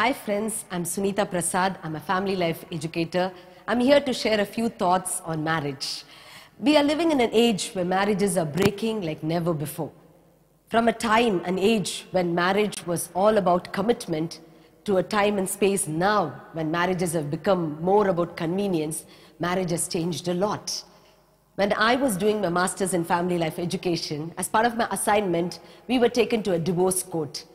Hi friends, I'm Sunitha Prasad. I'm a family life educator. I'm here to share a few thoughts on marriage. We are living in an age where marriages are breaking like never before. From a time, an age when marriage was all about commitment to a time and space now when marriages have become more about convenience, marriage has changed a lot. When I was doing my master's in family life education, as part of my assignment, we were taken to a divorce court.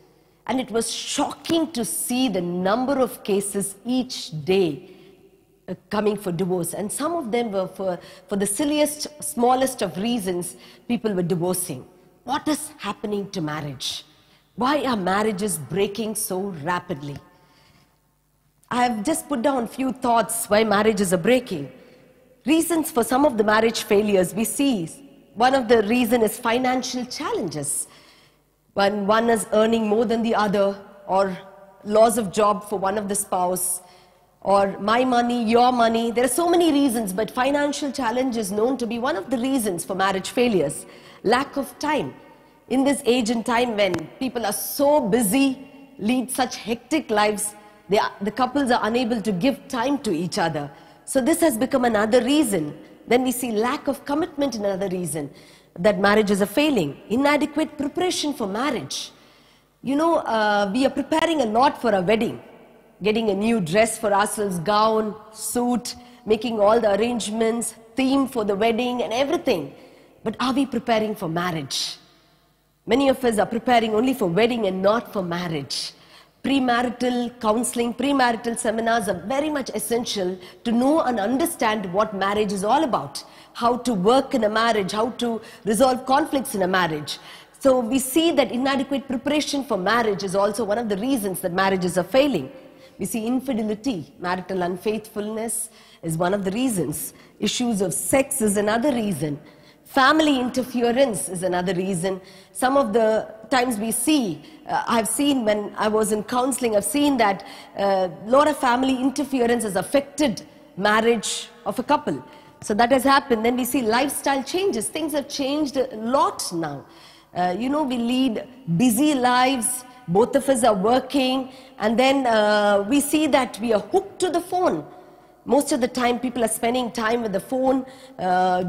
And it was shocking to see the number of cases each day coming for divorce. And some of them were for the silliest, smallest of reasons people were divorcing. What is happening to marriage? Why are marriages breaking so rapidly? I have just put down a few thoughts why marriages are breaking. Reasons for some of the marriage failures we see. One of the reasons is financial challenges. When one is earning more than the other, or loss of job for one of the spouse, or my money, your money. There are so many reasons, but financial challenge is known to be one of the reasons for marriage failures. Lack of time. In this age and time when people are so busy, lead such hectic lives, the couples are unable to give time to each other. So this has become another reason. Then we see lack of commitment, another reason that marriages are failing. Inadequate preparation for marriage. You know, we are preparing a lot for our wedding. Getting a new dress for ourselves, gown, suit, making all the arrangements, theme for the wedding and everything. But are we preparing for marriage? Many of us are preparing only for wedding and not for marriage. Premarital counseling, premarital seminars are very much essential to know and understand what marriage is all about. How to work in a marriage, how to resolve conflicts in a marriage. So we see that inadequate preparation for marriage is also one of the reasons that marriages are failing. We see infidelity, marital unfaithfulness is one of the reasons. Issues of sex is another reason. Family interference is another reason. Some of the times we see, I've seen when I was in counseling, I've seen that a lot of family interference has affected marriage of a couple. So that has happened. Then we see lifestyle changes. Things have changed a lot now. You know, we lead busy lives. Both of us are working. And then we see that we are hooked to the phone. Most of the time, people are spending time with the phone,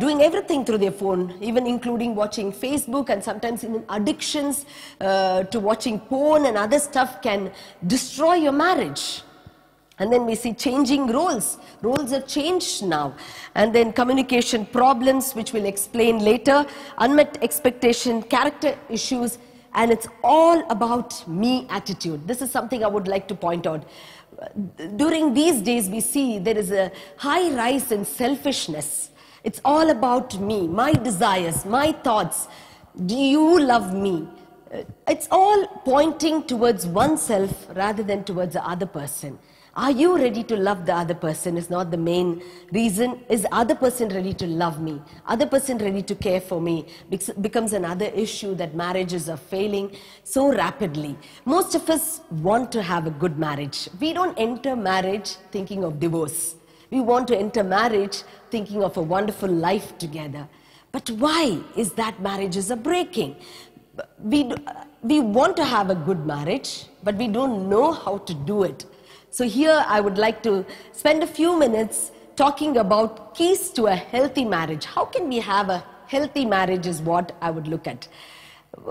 doing everything through their phone, even including watching Facebook, and sometimes even addictions to watching porn and other stuff can destroy your marriage. And then we see changing roles. Roles have changed now. And then communication problems, which we'll explain later, unmet expectation, character issues, and it's all about me attitude. This is something I would like to point out. During these days, we see there is a high rise in selfishness. It's all about me, my desires, my thoughts. Do you love me? It's all pointing towards oneself rather than towards the other person. Are you ready to love the other person is not the main reason. Is the other person ready to love me? Other person ready to care for me? Becomes another issue that marriages are failing so rapidly. Most of us want to have a good marriage. We don't enter marriage thinking of divorce. We want to enter marriage thinking of a wonderful life together. But why is that marriages are breaking? We want to have a good marriage, but we don't know how to do it. So here I would like to spend a few minutes talking about keys to a healthy marriage. How can we have a healthy marriage is what I would look at.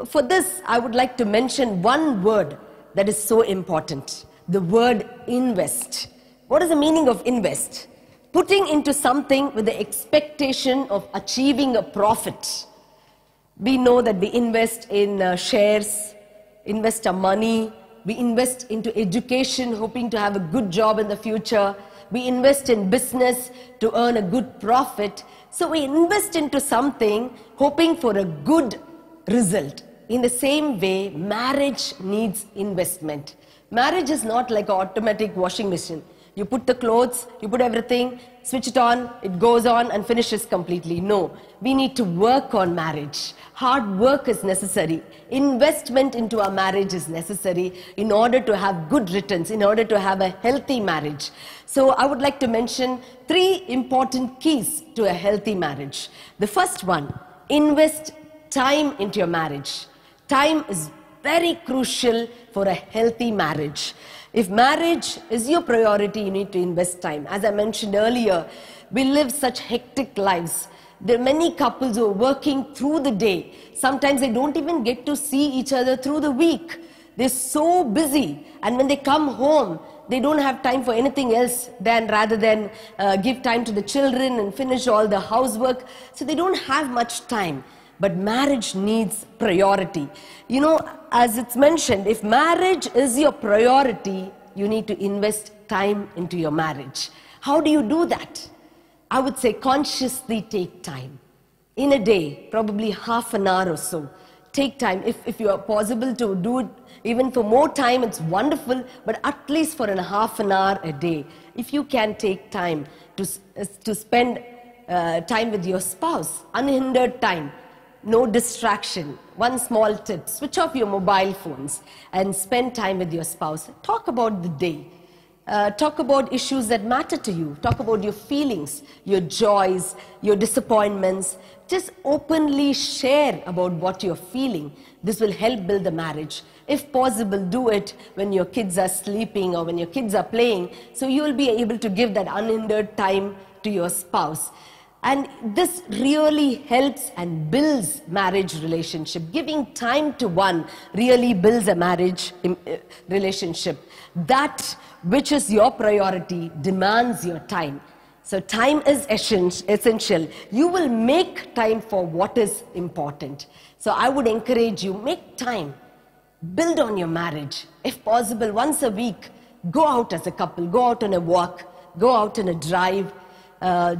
For this, I would like to mention one word that is so important. The word invest. What is the meaning of invest? Putting into something with the expectation of achieving a profit. We know that we invest in shares, invest our money. We invest into education, hoping to have a good job in the future. We invest in business to earn a good profit. So we invest into something, hoping for a good result. In the same way, marriage needs investment. Marriage is not like an automatic washing machine. You put the clothes, you put everything, switch it on, it goes on and finishes completely. No, we need to work on marriage. Hard work is necessary. Investment into our marriage is necessary in order to have good returns, in order to have a healthy marriage. So I would like to mention three important keys to a healthy marriage. The first one, invest time into your marriage. Time is very crucial for a healthy marriage. If marriage is your priority, you need to invest time. As I mentioned earlier, we live such hectic lives. There are many couples who are working through the day. Sometimes they don't even get to see each other through the week. They're so busy, and when they come home, they don't have time for anything else than give time to the children and finish all the housework. So they don't have much time. But marriage needs priority. You know, as it's mentioned, if marriage is your priority, you need to invest time into your marriage. How do you do that? I would say consciously take time. In a day, probably half an hour or so. Take time. If you are possible to do it even for more time, it's wonderful, but at least for half an hour a day. If you can take time to spend time with your spouse, unhindered time, no distraction. One small tip, switch off your mobile phones and spend time with your spouse. Talk about the day. Talk about issues that matter to you. Talk about your feelings, your joys, your disappointments. Just openly share about what you're feeling. This will help build the marriage. If possible, do it when your kids are sleeping or when your kids are playing, so you will be able to give that unhindered time to your spouse. And this really helps and builds marriage relationship. Giving time to one really builds a marriage relationship. That which is your priority demands your time. So time is essential. You will make time for what is important. So I would encourage you, make time. Build on your marriage. If possible, once a week, go out as a couple. Go out on a walk. Go out on a drive.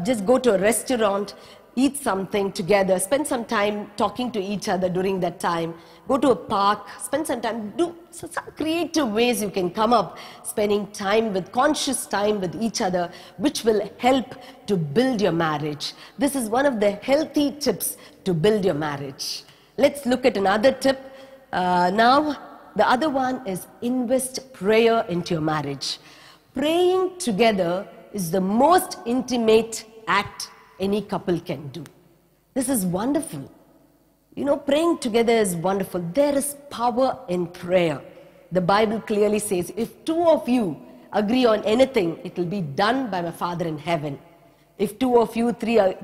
Just go to a restaurant, eat something together, spend some time talking to each other during that time, go to a park, spend some time, do some creative ways you can come up, spending time conscious time with each other, which will help to build your marriage. This is one of the healthy tips to build your marriage. Let's look at another tip now. The other one is invest prayer into your marriage. Praying together is the most intimate act any couple can do. This is wonderful. You know, praying together is wonderful. There is power in prayer. The Bible clearly says, if two of you agree on anything, it will be done by my Father in heaven. If two or three are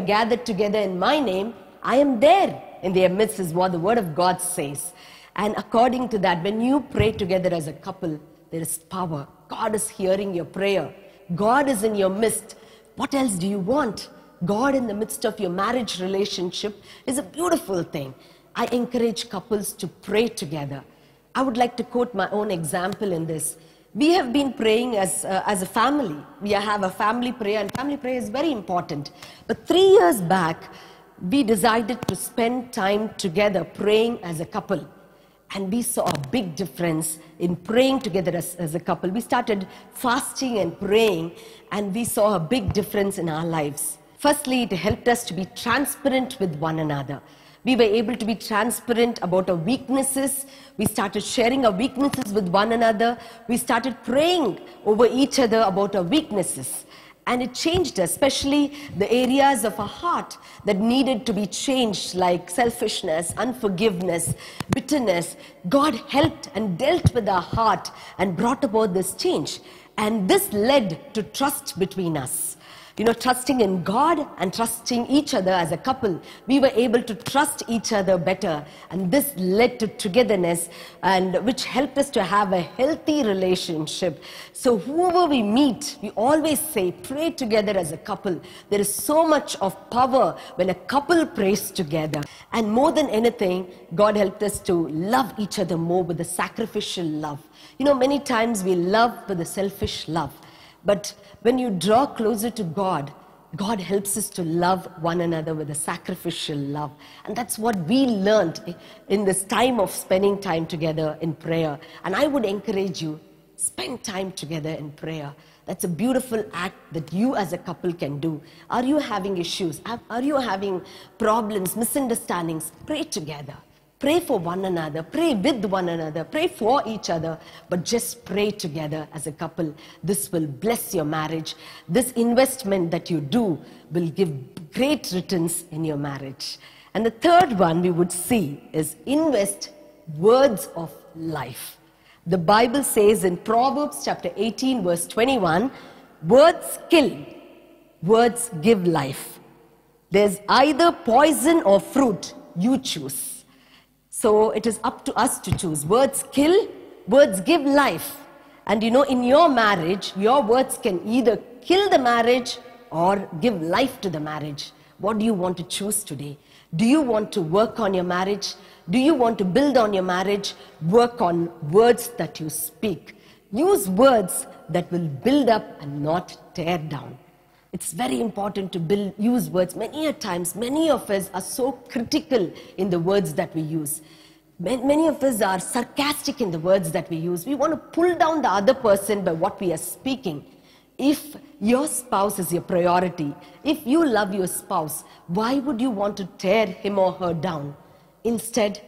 gathered together in my name, I am there in their midst, is what the Word of God says. And according to that, when you pray together as a couple, there is power. God is hearing your prayer. God is in your midst. What else do you want? God in the midst of your marriage relationship is a beautiful thing. I encourage couples to pray together. I would like to quote my own example in this. We have been praying as a family. We have a family prayer, and family prayer is very important. But 3 years back, we decided to spend time together praying as a couple. And we saw a big difference in praying together as a couple. We started fasting and praying, and we saw a big difference in our lives. Firstly, it helped us to be transparent with one another. We were able to be transparent about our weaknesses. We started sharing our weaknesses with one another. We started praying over each other about our weaknesses. And it changed us, especially the areas of our heart that needed to be changed, like selfishness, unforgiveness, bitterness. God helped and dealt with our heart and brought about this change. And this led to trust between us. You know, trusting in God and trusting each other as a couple. We were able to trust each other better. And this led to togetherness, and which helped us to have a healthy relationship. So whoever we meet, we always say, pray together as a couple. There is so much of power when a couple prays together. And more than anything, God helped us to love each other more with a sacrificial love. You know, many times we love with a selfish love. But when you draw closer to God, God helps us to love one another with a sacrificial love. And that's what we learned in this time of spending time together in prayer. And I would encourage you, spend time together in prayer. That's a beautiful act that you as a couple can do. Are you having issues? Are you having problems, misunderstandings? Pray together. Pray for one another, pray with one another, pray for each other, but just pray together as a couple. This will bless your marriage. This investment that you do will give great returns in your marriage. And the third one we would see is invest words of life. The Bible says in Proverbs chapter 18 verse 21, words kill, words give life. There's either poison or fruit, you choose. So it is up to us to choose. Words kill, words give life. And you know, in your marriage, your words can either kill the marriage or give life to the marriage. What do you want to choose today? Do you want to work on your marriage? Do you want to build on your marriage? Work on words that you speak. Use words that will build up and not tear down. It's very important to use words. Many a times, many of us are so critical in the words that we use. Many of us are sarcastic in the words that we use. We want to pull down the other person by what we are speaking. If your spouse is your priority, if you love your spouse, why would you want to tear him or her down? Instead,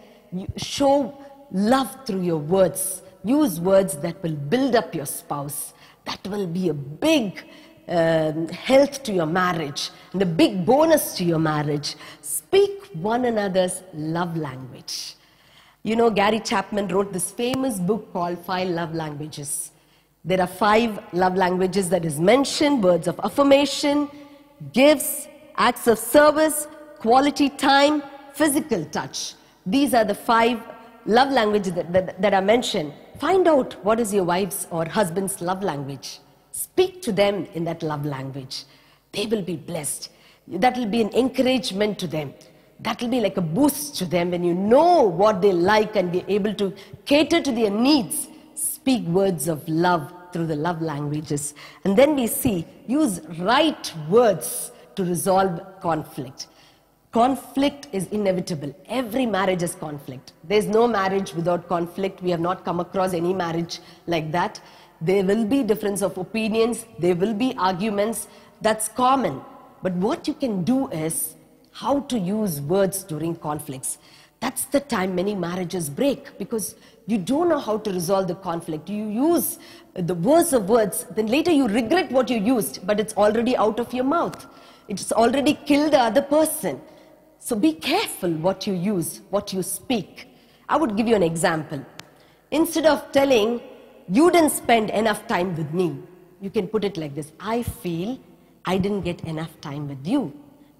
show love through your words. Use words that will build up your spouse. That will be a big health to your marriage and a big bonus to your marriage. Speak one another's love language. You know, Gary Chapman wrote this famous book called 5 Love Languages. There are 5 love languages that is mentioned: words of affirmation, gifts, acts of service, quality time, physical touch. These are the 5 love languages that are mentioned. Find out what is your wife's or husband's love language. Speak to them in that love language. They will be blessed. That will be an encouragement to them. That will be like a boost to them when you know what they like and be able to cater to their needs. Speak words of love through the love languages. And then we see, use right words to resolve conflict. Conflict is inevitable. Every marriage is conflict. There's no marriage without conflict. We have not come across any marriage like that. There will be difference of opinions. There will be arguments. That's common. But what you can do is how to use words during conflicts. That's the time many marriages break, because you don't know how to resolve the conflict. You use the worst of words, then later you regret what you used, but it's already out of your mouth. It's already killed the other person. So be careful what you use, what you speak. I would give you an example. Instead of telling, "You didn't spend enough time with me," you can put it like this: "I feel I didn't get enough time with you."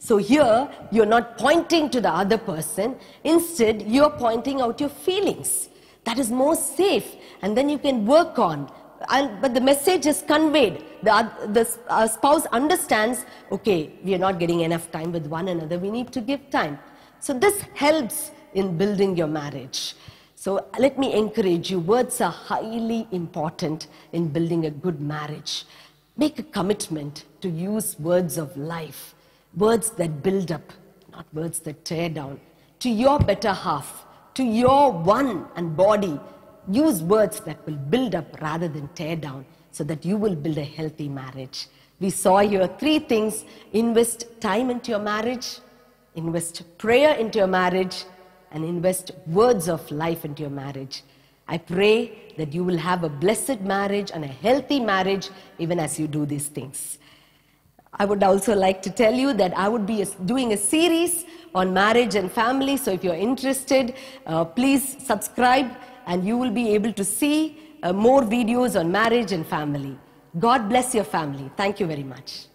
So here, you're not pointing to the other person. Instead, you're pointing out your feelings. That is more safe. And then you can work on. But the message is conveyed. The spouse understands, okay, we are not getting enough time with one another. We need to give time. So this helps in building your marriage. So let me encourage you. Words are highly important in building a good marriage. Make a commitment to use words of life. Words that build up, not words that tear down. To your better half, to your one and body, use words that will build up rather than tear down, so that you will build a healthy marriage. We saw here 3 things. Invest time into your marriage, invest prayer into your marriage, and invest words of life into your marriage. I pray that you will have a blessed marriage and a healthy marriage even as you do these things. I would also like to tell you that I would be doing a series on marriage and family. So if you're interested, please subscribe and you will be able to see more videos on marriage and family. God bless your family. Thank you very much.